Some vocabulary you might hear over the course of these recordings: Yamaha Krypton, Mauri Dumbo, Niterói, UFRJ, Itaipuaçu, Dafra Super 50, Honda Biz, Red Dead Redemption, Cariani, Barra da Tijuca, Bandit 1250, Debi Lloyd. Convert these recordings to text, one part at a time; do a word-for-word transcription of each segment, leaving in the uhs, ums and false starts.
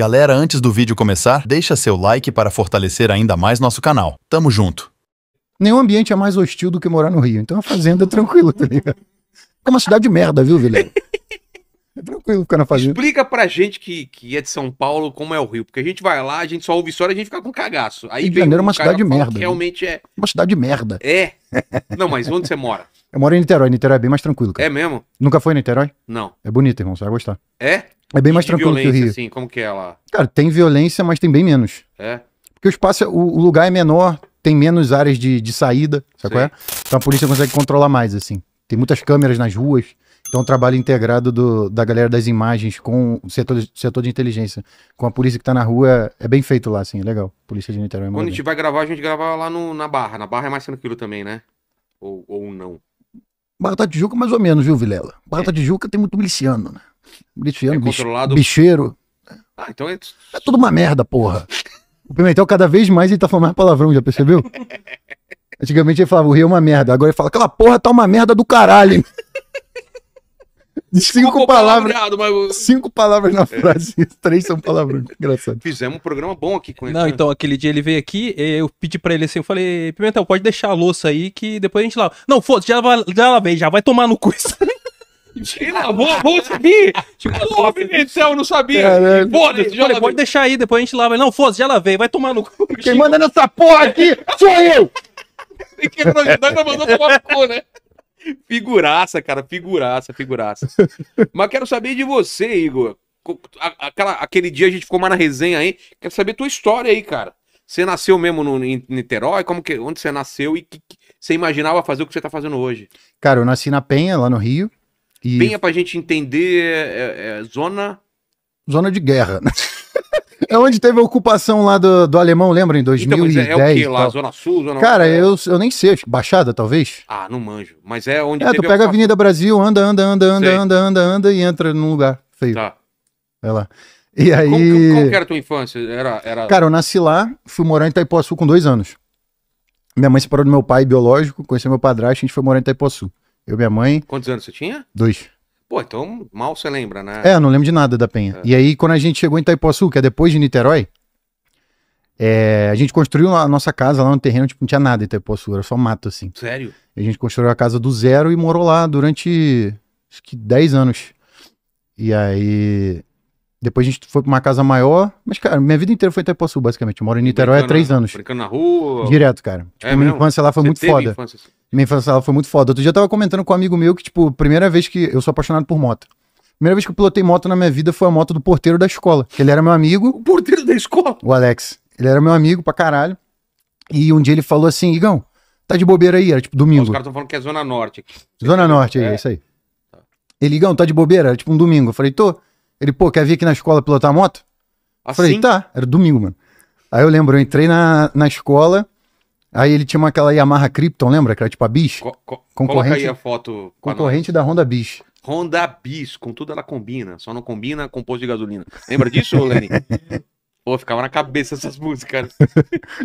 Galera, antes do vídeo começar, deixa seu like para fortalecer ainda mais nosso canal. Tamo junto. Nenhum ambiente é mais hostil do que morar no Rio, então a fazenda é tranquila, tá ligado? É uma cidade de merda, viu, Vilela? É tranquilo ficar na fazenda. Explica pra gente que, que é de São Paulo como é o Rio, porque a gente vai lá, a gente só ouve história e a gente fica com cagaço. Aí Rio de Janeiro é uma cidade de merda. Realmente é. Uma cidade de merda. É. Não, mas onde você mora? Eu moro em Niterói. Niterói é bem mais tranquilo, cara. É mesmo? Nunca foi em Niterói? Não. É bonito, irmão, você vai gostar. É? É bem mais tranquilo que o Rio. Assim, como que é lá? Cara, tem violência, mas tem bem menos. É? Porque o espaço, o, o lugar é menor, tem menos áreas de, de saída, sabe qual é? Então a polícia consegue controlar mais, assim. Tem muitas câmeras nas ruas. Então, o trabalho integrado do, da galera das imagens com o setor, setor de inteligência, com a polícia que tá na rua, é bem feito lá, assim, é legal. Polícia de Niterói. Quando a gente vai gravar, a gente grava lá no, na Barra. Na Barra é mais tranquilo também, né? Ou, ou não? Barra da Tijuca, mais ou menos, viu, Vilela? Barra da Tijuca tem muito miliciano, né? Miliciano, é controlado... bicheiro. Ah, então é... É tudo uma merda, porra. O Pimentel, cada vez mais, ele tá falando mais palavrão, já percebeu? Antigamente ele falava, o Rio é uma merda. Agora ele fala, aquela porra tá uma merda do caralho. Desculpa, cinco palavras, mas... cinco palavras na frase, é. Três são palavrões. Engraçado. Fizemos um programa bom aqui com ele. Não, né? Então, aquele dia ele veio aqui, eu pedi pra ele assim, eu falei, Pimentel, pode deixar a louça aí que depois a gente lava. Não, foda-se, já, já lavei, já vai tomar no cu isso. Ele lavou a louça aqui. Tipo, porra, Pimentel, eu não sabia. Foda-se, já lavei. Pode deixar aí, depois a gente lava. Não, foda-se, já lavei, vai tomar no cu. Quem manda nessa porra aqui sou eu. E quem não ajudar, já mandou tomar no cu, né? Figuraça, cara, figuraça, figuraça. Mas quero saber de você, Igor. Aquela, aquele dia a gente ficou mais na resenha aí. Quero saber tua história aí, cara. Você nasceu mesmo no, em Niterói? Como que, onde você nasceu e que, que você imaginava fazer o que você tá fazendo hoje? Cara, eu nasci na Penha, lá no Rio. E... Penha, pra gente entender, é, é zona... Zona de guerra, né? É onde teve a ocupação lá do, do alemão, lembra? Em dois mil e dez. Então, é o que lá? Zona Sul? Zona... Cara, eu, eu nem sei. Baixada, talvez? Ah, não manjo. Mas é onde é, teve... É, tu pega a Avenida Brasil, anda, anda, anda, anda, anda, anda, anda, anda e entra num lugar feio. Tá. Vai lá. E, e aí... Como, como que era a tua infância? Era, era... Cara, eu nasci lá, fui morar em Itaipuaçu com dois anos. Minha mãe separou do meu pai biológico, conheceu meu padrasto, a gente foi morar em Itaipuaçu. Eu e minha mãe... Quantos anos você tinha? Dois. Pô, então mal você lembra, né? É, eu não lembro de nada da Penha. É. E aí, quando a gente chegou em Itaipuaçu, que é depois de Niterói, é, a gente construiu a nossa casa lá no terreno, tipo, não tinha nada em Itaipuaçu, era só mato, assim. Sério? E a gente construiu a casa do zero e morou lá durante, acho que, dez anos. E aí, depois a gente foi pra uma casa maior, mas, cara, minha vida inteira foi em Itaipuaçu, basicamente. Eu moro em Niterói há três anos. Brincando na rua? Direto, cara. Tipo, é, minha infância lá foi muito foda. Infância... Minha infância lá foi muito foda. Outro dia eu tava comentando com um amigo meu que, tipo, primeira vez que... Eu sou apaixonado por moto. Primeira vez que eu pilotei moto na minha vida foi a moto do porteiro da escola. Que ele era meu amigo. O porteiro da escola? O Alex. Ele era meu amigo pra caralho. E um dia ele falou assim, Igão, tá de bobeira aí? Era tipo domingo. Os caras tão falando que é Zona Norte. Zona Norte, é, é isso aí. Ele, Igão, tá de bobeira? Era tipo um domingo. Eu falei, tô. Ele, pô, quer vir aqui na escola pilotar moto? Assim? Falei, tá. Era domingo, mano. Aí eu lembro, eu entrei na, na escola... Aí ele tinha uma, aquela Yamaha Krypton, lembra? Que era tipo a Biz. Co co concorrente, coloca aí a foto. Concorrente da Honda Biz. Honda Biz, contudo ela combina. Só não combina com posto de gasolina. Lembra disso, Lenny? Pô, ficava na cabeça essas músicas.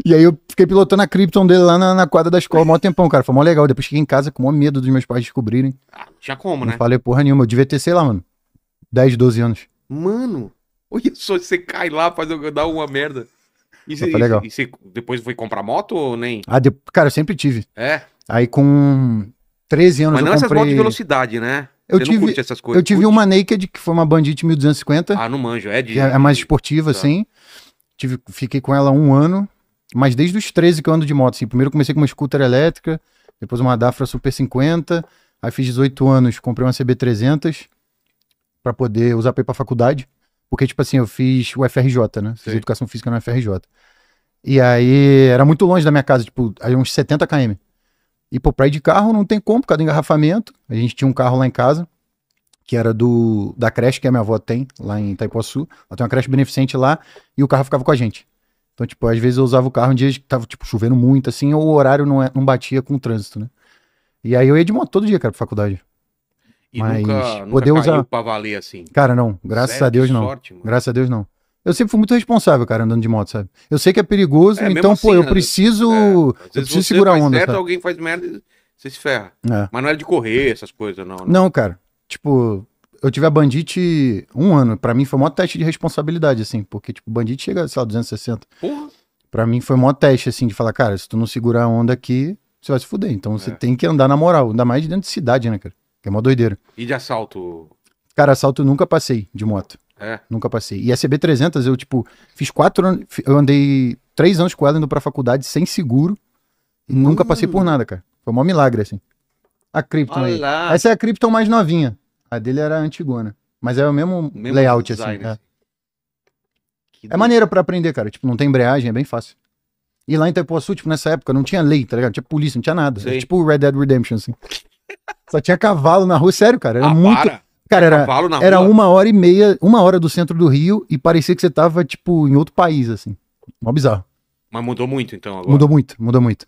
E aí eu fiquei pilotando a Krypton dele lá na, na quadra da escola. Mó tempão, cara. Foi mó legal. Depois cheguei em casa com o maior medo dos meus pais descobrirem. Ah, já como, né? Não falei porra nenhuma. Eu devia ter, sei lá, mano, dez, doze anos. Mano, olha só, você cai lá, faz eu dar uma merda. E você depois foi comprar moto ou nem? Ah, de... Cara, eu sempre tive. É? Aí com treze anos eu comprei... Mas não essas motos de velocidade, né? Eu tive, não curte essas coisas? Eu tive curte? uma Naked, que foi uma Bandit mil duzentos e cinquenta. Ah, não manjo. É de... É mais esportiva, tá. Assim. Tive... Fiquei com ela um ano, mas desde os treze que eu ando de moto, assim. Primeiro comecei com uma scooter elétrica, depois uma Dafra Super cinquenta. Aí fiz dezoito anos, comprei uma C B trezentos pra poder usar pra ir pra faculdade. Porque, tipo assim, eu fiz o U F R J, né? Fiz Sim. educação física no U F R J. E aí, era muito longe da minha casa, tipo, aí uns setenta quilômetros. E, pô, pra ir de carro não tem como, por causa do engarrafamento. A gente tinha um carro lá em casa, que era do da creche que a minha avó tem, lá em Itaipuaçu. Ela tem uma creche beneficente lá, e o carro ficava com a gente. Então, tipo, às vezes eu usava o carro em dias que tava, tipo, chovendo muito, assim, ou o horário não, é, não batia com o trânsito, né? E aí eu ia de moto todo dia, cara, pra faculdade. E mas nunca, nunca caiu usar... pra valer assim. Cara, não. Graças Sério, a Deus, não. Sorte, graças a Deus, não. Eu sempre fui muito responsável, cara, andando de moto, sabe? Eu sei que é perigoso, é, então, assim, pô, eu né? preciso... É. Às vezes eu preciso segurar a onda, certo, alguém faz merda e você se ferra. É. Mas não é de correr, essas coisas, não. Né? Não, cara. Tipo, eu tive a Bandit um ano. Pra mim foi o maior teste de responsabilidade, assim. Porque, tipo, Bandit chega, sei lá, duzentos e sessenta. Porra. Pra mim foi o maior teste, assim, de falar, cara, se tu não segurar a onda aqui, você vai se fuder. Então você é. tem que andar na moral. Ainda mais dentro de cidade, né, cara? Que é uma doideira. E de assalto? Cara, assalto eu nunca passei de moto. É. Nunca passei. E a C B trezentos eu, tipo, fiz quatro anos... Eu andei três anos com ela indo pra faculdade sem seguro. E hum. nunca passei por nada, cara. Foi um milagre, assim. A Krypton aí. Essa é a Krypton mais novinha. A dele era antigona. Mas é o mesmo, mesmo layout, design, assim. É, é do... maneira pra aprender, cara. Tipo, não tem embreagem, é bem fácil. E lá em Itaipuaçu, tipo, nessa época, não tinha lei, tá ligado? Não tinha polícia, não tinha nada. Era tipo o Red Dead Redemption, assim. Só tinha cavalo na rua. Sério, cara. Era ah, muito... Para. Cara, era, era uma hora e meia, uma hora do centro do Rio e parecia que você tava, tipo, em outro país, assim. Mó bizarro. Mas mudou muito, então, agora? Mudou muito, mudou muito.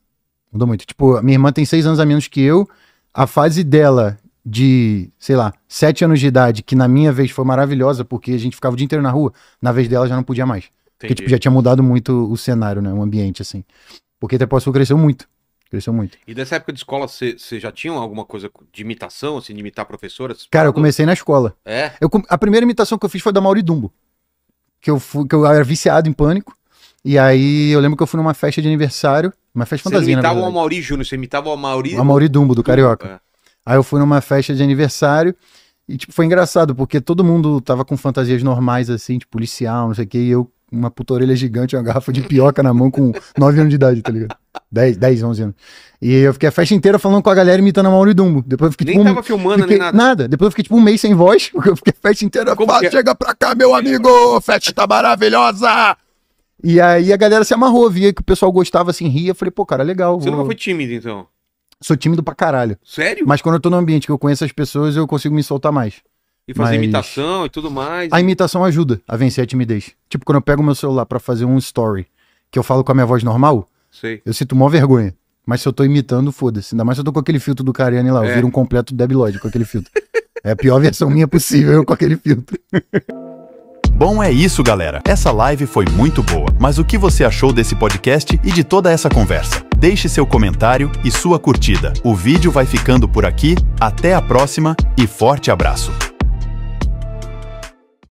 Mudou muito. Tipo, a minha irmã tem seis anos a menos que eu. A fase dela de, sei lá, sete anos de idade, que na minha vez foi maravilhosa, porque a gente ficava o dia inteiro na rua, na vez dela já não podia mais. Entendi. Porque, tipo, já tinha mudado muito o cenário, né? O ambiente, assim. Porque até Itaipuaçu cresceu muito. Cresceu muito. E dessa época de escola, você já tinha alguma coisa de imitação, assim, de imitar professoras? Cara, eu comecei na escola. É? Eu, a primeira imitação que eu fiz foi da Mauri Dumbo. Que eu, fui, que eu era viciado em Pânico. E aí, eu lembro que eu fui numa festa de aniversário. Uma festa fantasia, né? Você imitava o Mauri Júnior, você imitava o Mauri... O Mauri Dumbo, do Carioca. É. Aí eu fui numa festa de aniversário. E, tipo, foi engraçado, porque todo mundo tava com fantasias normais, assim, de policial, não sei o quê. E eu, uma puta orelha gigante, uma garrafa de pioca na mão com nove anos de idade, tá ligado? dez, onze anos. E eu fiquei a festa inteira falando com a galera imitando a Mauri Dumbo. Depois eu fiquei, nem tipo, tava um... filmando, fiquei... nem nada. Nada. Depois eu fiquei tipo um mês sem voz, porque eu fiquei a festa inteira. Fala, é? Chega pra cá, meu amigo! Festa maravilhosa! E aí a galera se amarrou, via que o pessoal gostava, assim, ria. Eu falei, pô, cara, legal. Você vou... nunca foi tímido, então? Sou tímido pra caralho. Sério? Mas quando eu tô num ambiente que eu conheço as pessoas, eu consigo me soltar mais. E fazer mas... imitação e tudo mais. A imitação ajuda a vencer a timidez. Tipo, quando eu pego o meu celular pra fazer um story, que eu falo com a minha voz normal... Sei. Eu sinto mó vergonha. Mas se eu tô imitando, foda-se. Ainda mais se eu tô com aquele filtro do Cariani lá. É. Eu viro um completo Debi Lloyd com aquele filtro. É a pior versão minha possível eu com aquele filtro. Bom, é isso, galera. Essa live foi muito boa. Mas o que você achou desse podcast e de toda essa conversa? Deixe seu comentário e sua curtida. O vídeo vai ficando por aqui. Até a próxima e forte abraço.